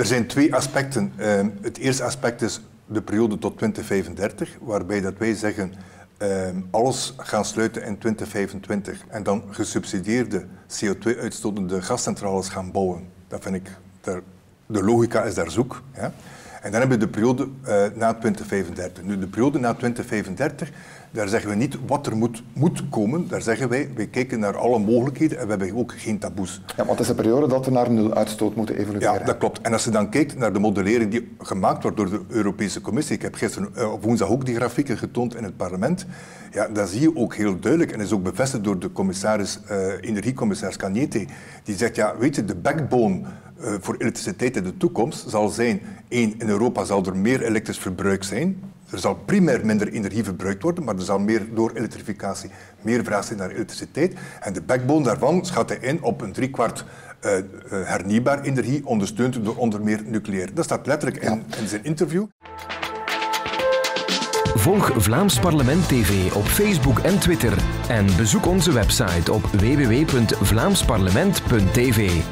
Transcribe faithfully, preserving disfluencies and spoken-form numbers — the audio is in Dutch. Er zijn twee aspecten. Uh, het eerste aspect is de periode tot twintig vijfendertig, waarbij dat wij zeggen uh, alles gaan sluiten in twintig vijfentwintig en dan gesubsidieerde C O twee uitstotende gascentrales gaan bouwen. Dat vind ik, ter, de logica is daar zoek. Ja? En dan hebben we de periode uh, na twintig vijfendertig. Nu, de periode na twintig vijfendertig, daar zeggen we niet wat er moet, moet komen. Daar zeggen wij, wij kijken naar alle mogelijkheden en we hebben ook geen taboes. Ja, want het is een periode dat we naar nul uitstoot moeten evolueren. Ja, dat klopt. En als je dan kijkt naar de modellering die gemaakt wordt door de Europese Commissie. Ik heb gisteren uh, woensdag ook die grafieken getoond in het parlement. Ja, dat zie je ook heel duidelijk. En is ook bevestigd door de commissaris, uh, energiecommissaris Kanieti. Die zegt, ja, weet je, de backbone Uh, voor elektriciteit in de toekomst zal zijn, één, in Europa zal er meer elektrisch verbruik zijn. Er zal primair minder energie verbruikt worden, maar er zal meer door elektrificatie meer vraag zijn naar elektriciteit. En de backbone daarvan schat hij in op een driekwart uh, uh, hernieuwbare energie, ondersteund door onder meer nucleair. Dat staat letterlijk in, in zijn interview. Volg Vlaams Parlement T V op Facebook en Twitter en bezoek onze website op w w w punt vlaams parlement punt t v.